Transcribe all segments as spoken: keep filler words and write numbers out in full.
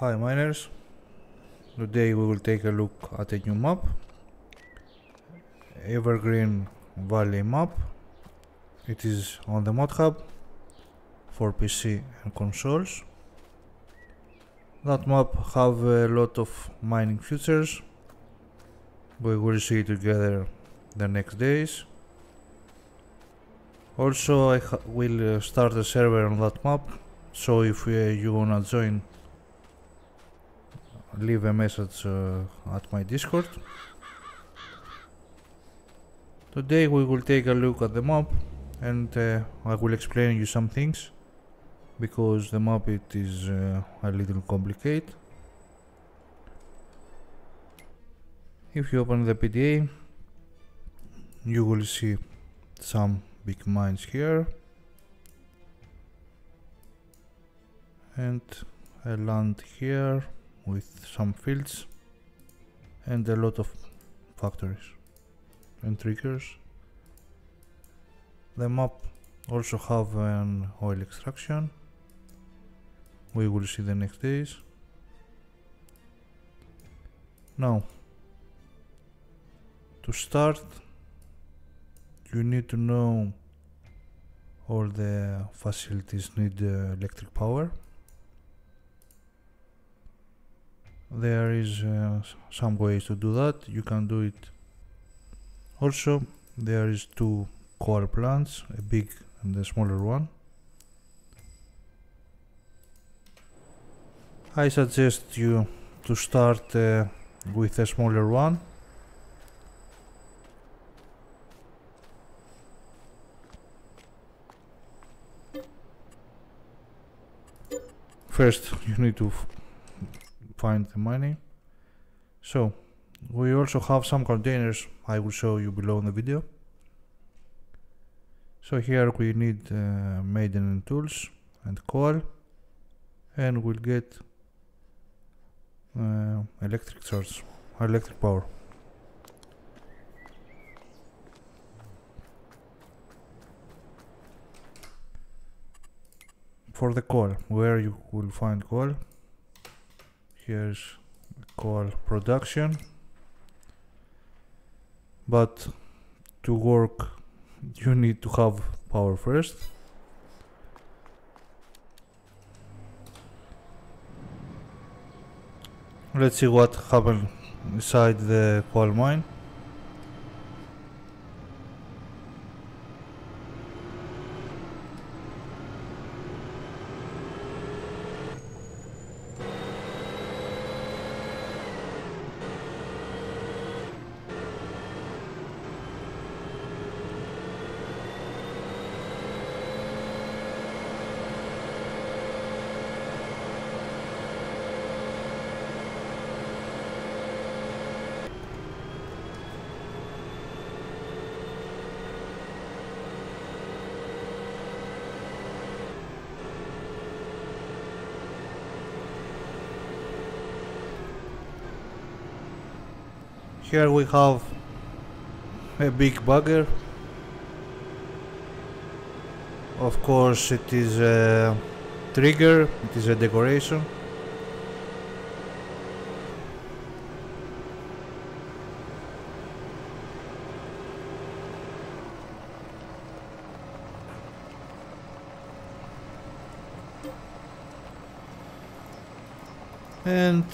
Hi miners, today we will take a look at a new map, Evergreen Valley Map. It is on the mod hub for P C and consoles. That map have a lot of mining features, we will see together the next days. Also I will start a server on that map, so if you wanna join, leave a message uh, at my Discord. Today we will take a look at the map and uh, I will explain you some things, because the map it is uh, a little complicated. If you open the P D A you will see some big mines here and a land here with some fields and a lot of factories and triggers. The map also have an oil extraction, we will see the next days. Now to start you need to know all the facilities need uh, electric power. There is uh, some ways to do that, you can do it. Also there is two coal plants, a big and a smaller one. I suggest you to start uh, with a smaller one. First you need to find the money. So we also have some containers, I will show you below in the video. So here we need uh, maiden tools and coal, and we'll get uh, electric charge, electric power. For the coal, where you will find coal, here's coal production, but to work you need to have power first. Let's see what happened inside the coal mine. Here we have a big bugger. Of course it is a trigger, it is a decoration. And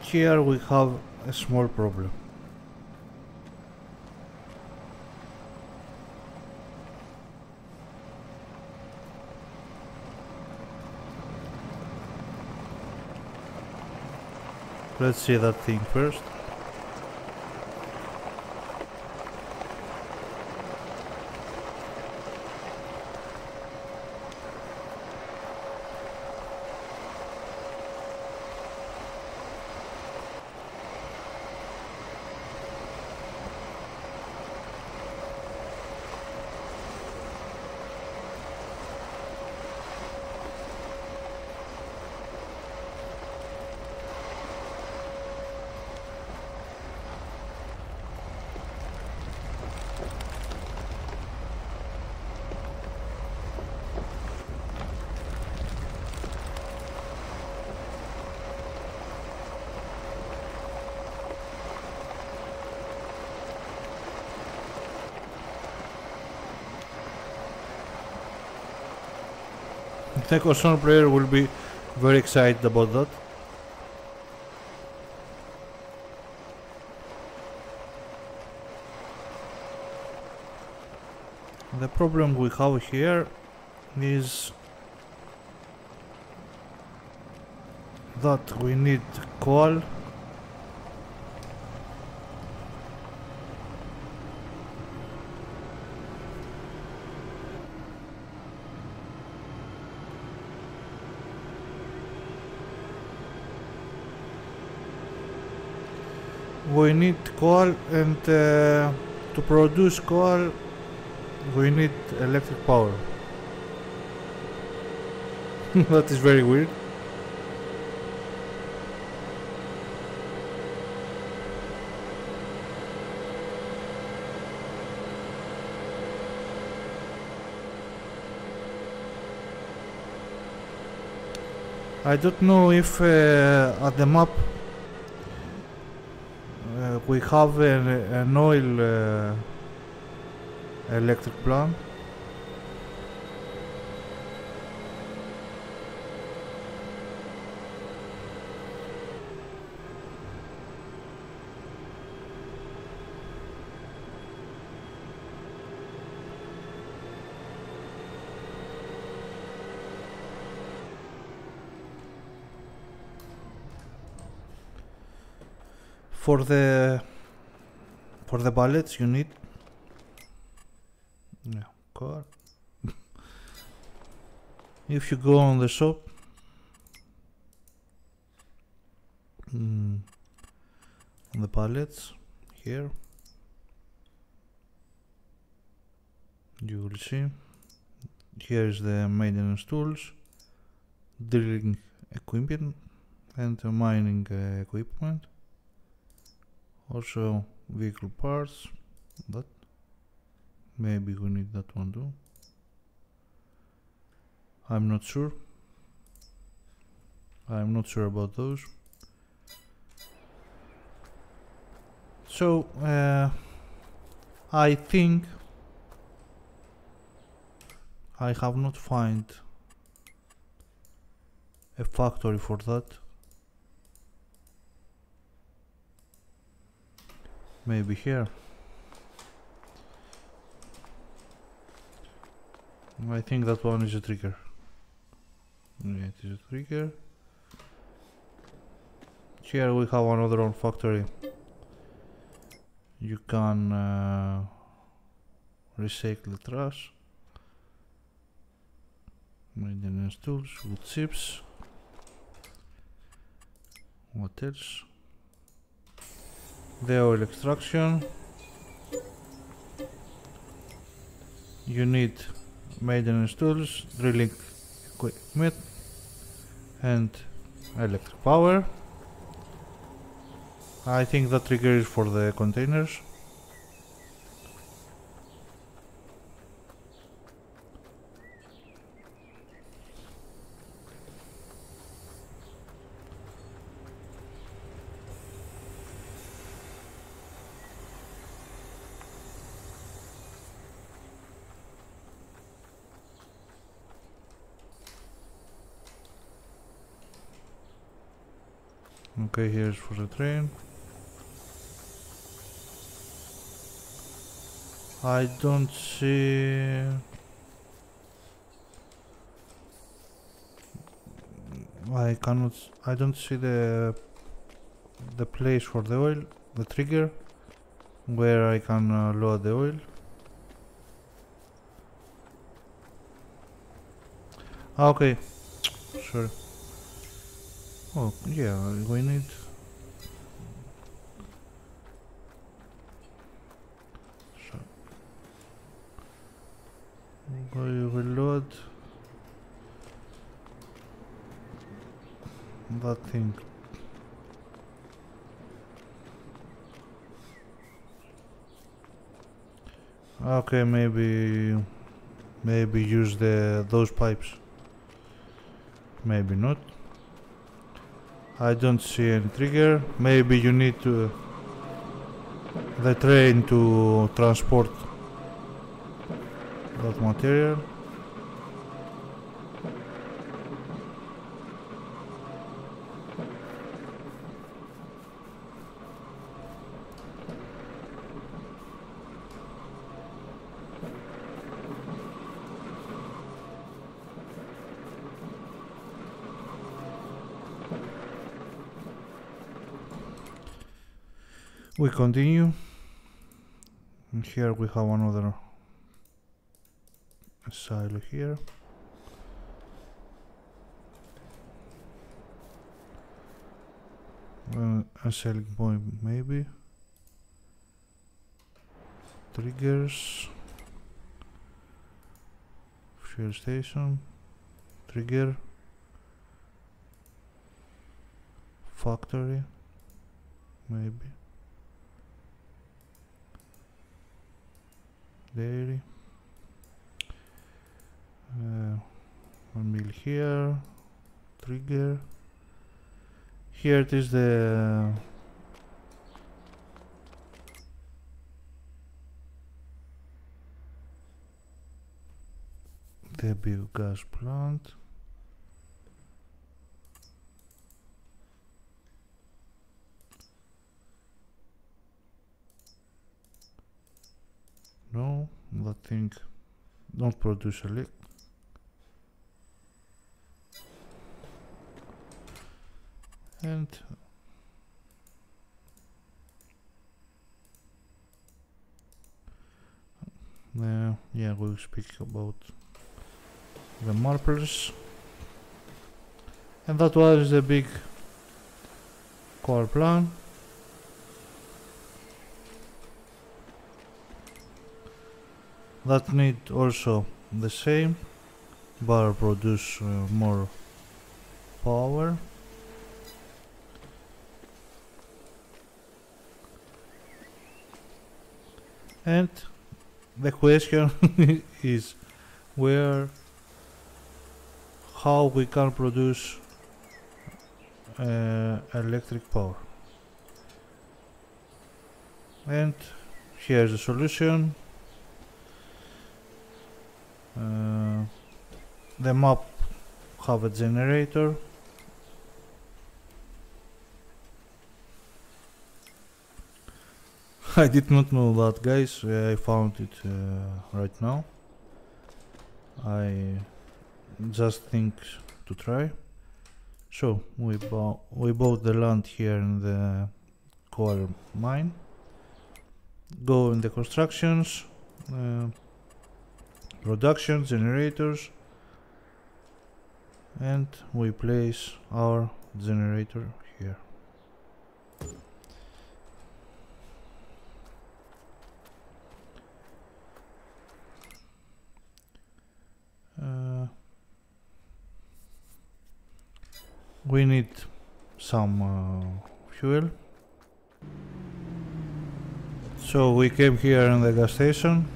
here we have a small problem. Let's see that thing first. I think our son player will be very excited about that. The problem we have here is that we need coal. We need coal, and uh, to produce coal we need electric power. That is very weird. I don't know if uh, at the map uh, we have an, an oil uh, electric plant. For the for the bullets you need no car. If you go on the shop, mm, on the bullets here, you will see here is the maintenance tools, drilling equipment, and the mining uh, equipment. Also vehicle parts, that maybe we need that one too, I'm not sure, I'm not sure about those. So uh, I think I have not found a factory for that. Maybe here. I think that one is a trigger. Yeah, it is a trigger. Here we have another one factory. You can uh, recycle the trash. Maintenance tools, wood chips. What else? The oil extraction. You need maintenance tools, drilling equipment, and electric power. I think that trigger is for the containers. Okay, here's for the train. I don't see I cannot I don't see the the place for the oil, the trigger where I can uh, load the oil. Okay, sure. Oh, yeah, we need... So... We will load... that thing. Okay, maybe... Maybe use the those pipes. Maybe not. I don't see any trigger. Maybe you need to the train to transport that material. We continue. And here we have another silo here. Uh, a selling point maybe. Triggers. Fuel station. Trigger. Factory. Maybe. Dairy. Uh, one mill here. Trigger. Here it is the the biogas plant. No, that thing don't produce a lick. And uh, yeah, we'll speak about the marbles. And that was the big core plan. That need also the same, but produce uh, more power. And the question is where, how we can produce uh, electric power. And here's the solution. Uh, the map have a generator. I did not know that, guys. I found it uh, right now. I just think to try. So we bought we bought the land here in the coal mine. Go in the constructions, uh, production generators, and we place our generator here. Uh, we need some uh, fuel, so we came here in the gas station.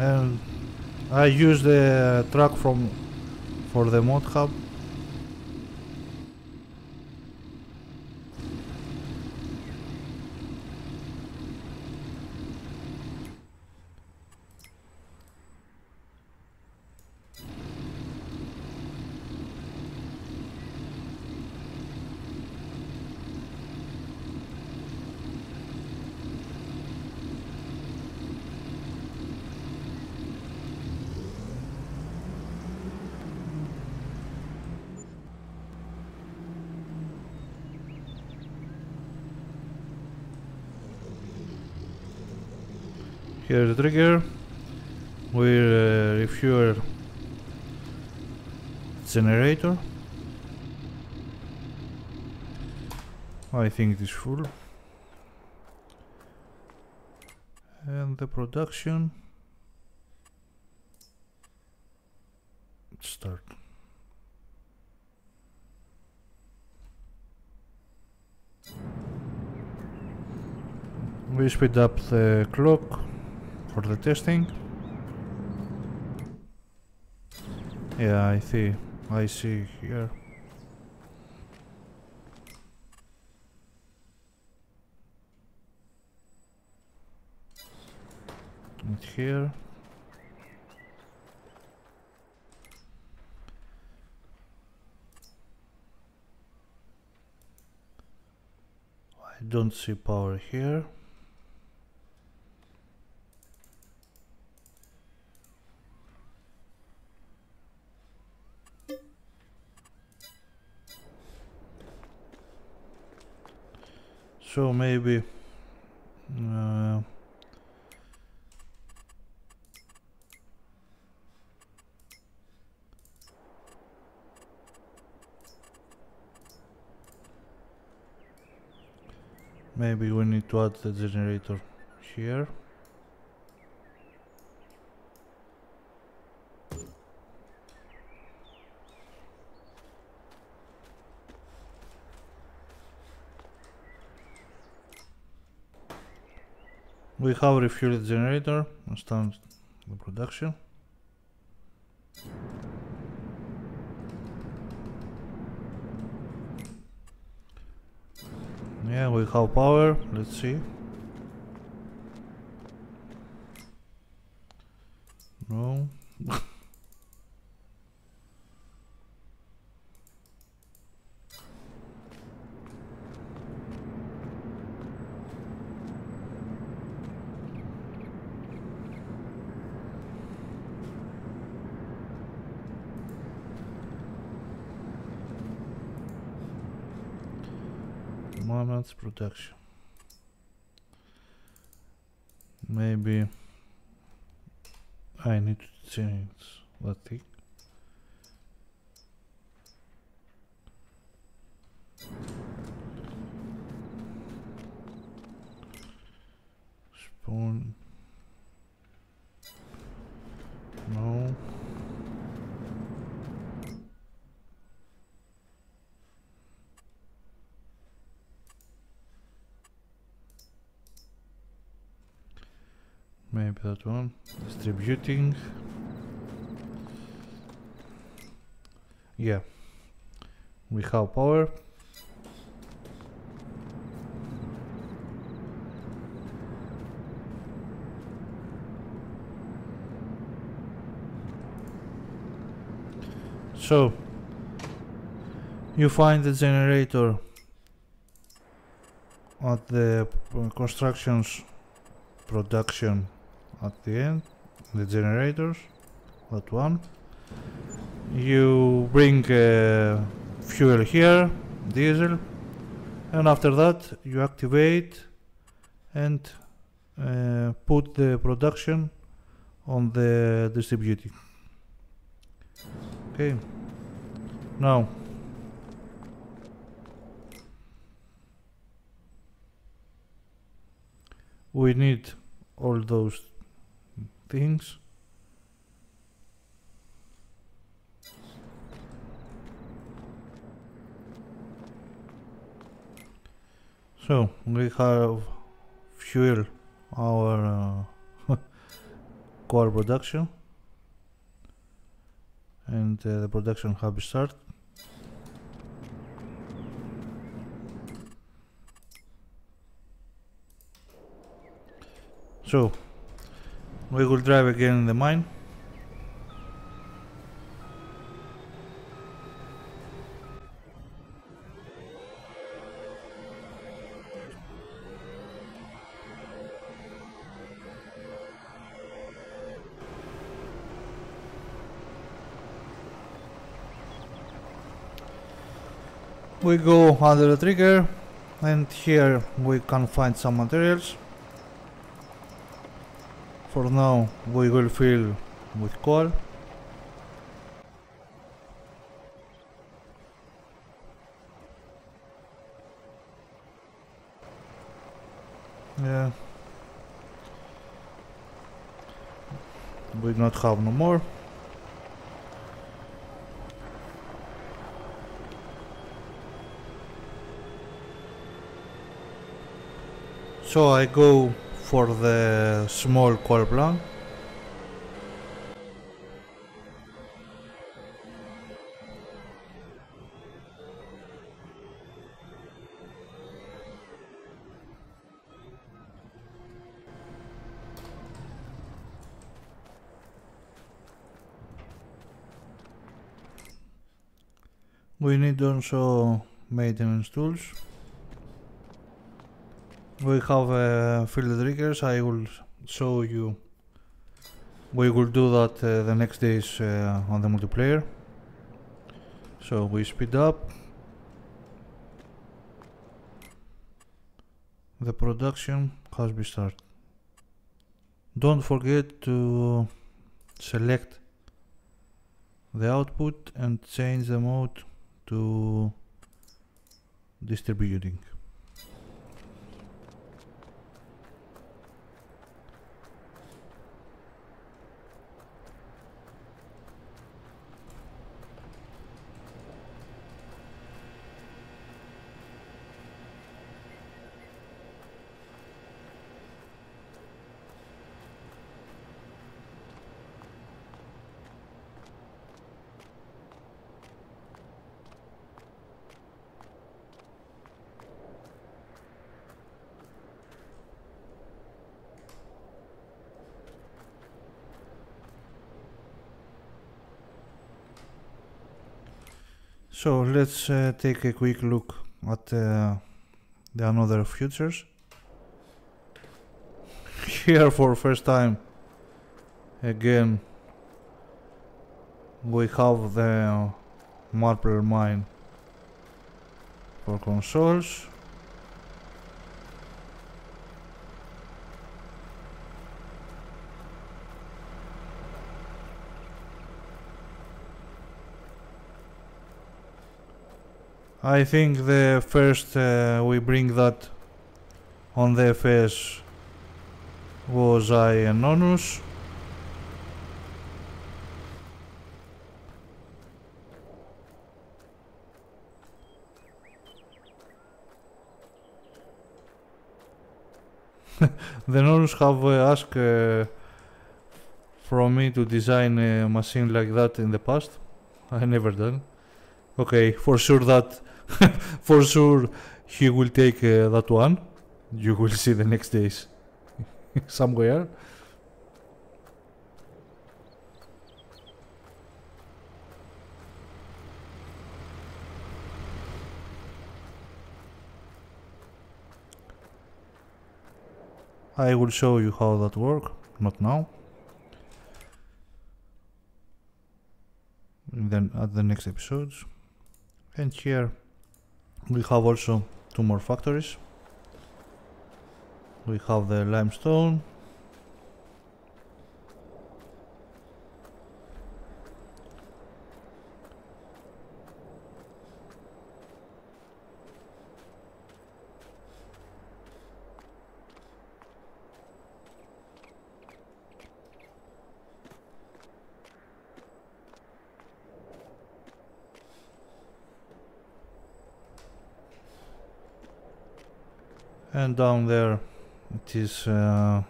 And I use the truck from for the mod hub. Here's the trigger. We uh, refuel generator. I think it is full. And the production start. We speed up the clock for the testing. Yeah, I see. I see here. And here. I don't see power here. So maybe uh, maybe we need to add the generator here. We have refueled generator and start the production. Yeah, we have power, let's see. No. Moments production. Maybe I need to change that thing. Spawn. No. Maybe that one. Distributing. Yeah. We have power. So you find the generator at the constructions production. At the end, the generators, that one. You bring uh, fuel here, diesel, and after that you activate and uh, put the production on the distributing. Okay, now we need all those things. So we have fuel our uh, core production, and uh, the production hub start. So we will drive again in the mine. We go under the trigger, and here we can find some materials. For now, we will fill with coal. Yeah, we not have no more. So I go for the small coal plant. We need also maintenance tools. We have uh, field riggers. I will show you. We will do that uh, the next days uh, on the multiplayer. So we speed up the production. Has been started. Don't forget to select the output and change the mode to distributing. So let's uh, take a quick look at uh, the another futures. Here for first time again we have the marble mine for consoles. I think the first uh, we bring that on the F S was I Anonymous. The Anonymous have uh, asked uh, from me to design a machine like that in the past. I never done. Okay, for sure that for sure he will take uh, that one. You will see the next days somewhere. I will show you how that works, not now. And then at the next episodes. And here we have also two more factories. We have the limestone. And down there it is uh,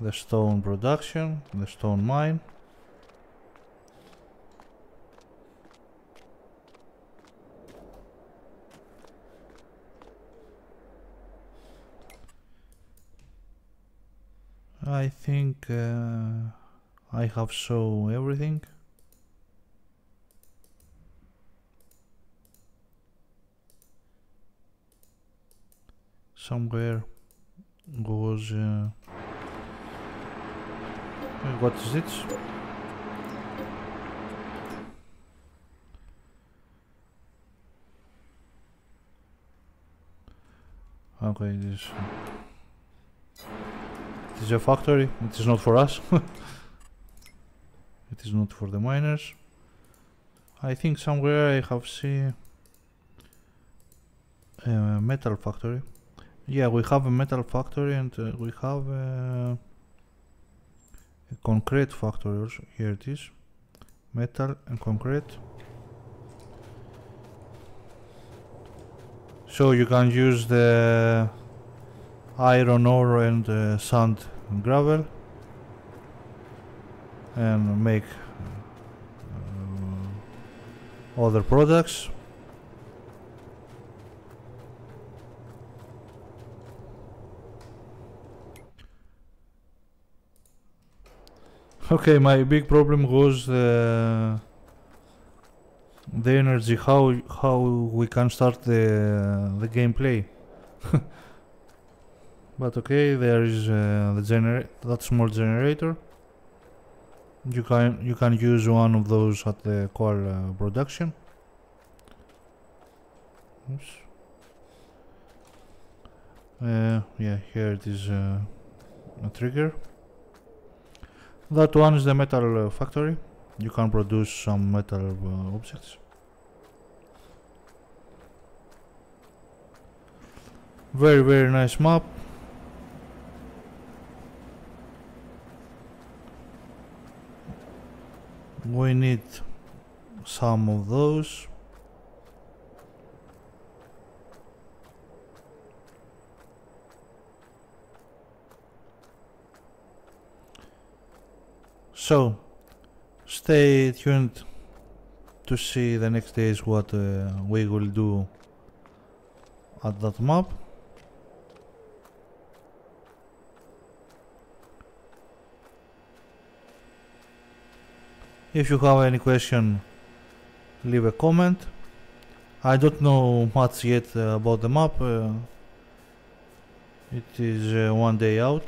the stone production, the stone mine. I think uh, I have shown everything. Somewhere goes uh, what is it? Okay, this it is a factory. It is not for us. It is not for the miners. I think somewhere I have seen a metal factory. Yeah, we have a metal factory and uh, we have uh, a concrete factory also. Here it is, metal and concrete. So you can use the iron ore and uh, sand and gravel and make uh, other products. Okay, my big problem was uh, the energy, how how we can start the, the gameplay. But okay, there is uh, the gener that small generator. You can you can use one of those at the coal uh, production. Oops. Uh, yeah, here it is uh, a trigger. That one is the metal uh, factory. You can produce some metal uh, objects. Very, very nice map. We need some of those. So, stay tuned to see the next days what uh, we will do at that map. If you have any question, leave a comment. I don't know much yet uh, about the map. Uh, it is uh, one day out.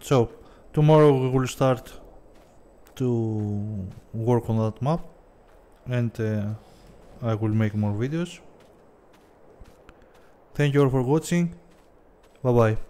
So, tomorrow we will start to work on that map, and uh, I will make more videos. Thank you all for watching. Bye bye.